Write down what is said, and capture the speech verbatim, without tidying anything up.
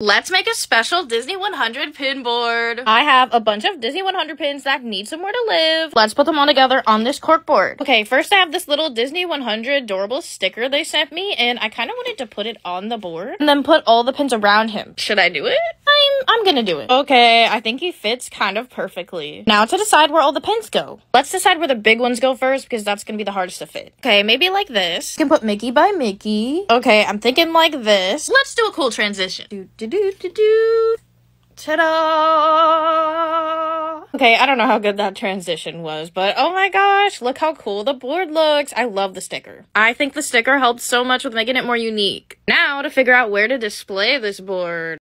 Let's make a special Disney one hundred pin board. I have a bunch of Disney one hundred pins that need somewhere to live. Let's put them all together on this cork board. Okay, first I have this little Disney one hundred adorable sticker they sent me, and I kind of wanted to put it on the board and then put all the pins around him. Should I do it? I'm, I'm gonna do it. Okay, I think he fits kind of perfectly. Now to decide where all the pins go. Let's decide where the big ones go first, because that's gonna be the hardest to fit. Okay, maybe like this. You can put Mickey by Mickey. Okay, I'm thinking like this. Let's do a cool transition. Do, do, Do, do, do. Ta-da! Okay, I don't know how good that transition was, but oh my gosh, look how cool the board looks. I love the sticker. I think the sticker helped so much with making it more unique. Now to figure out where to display this board.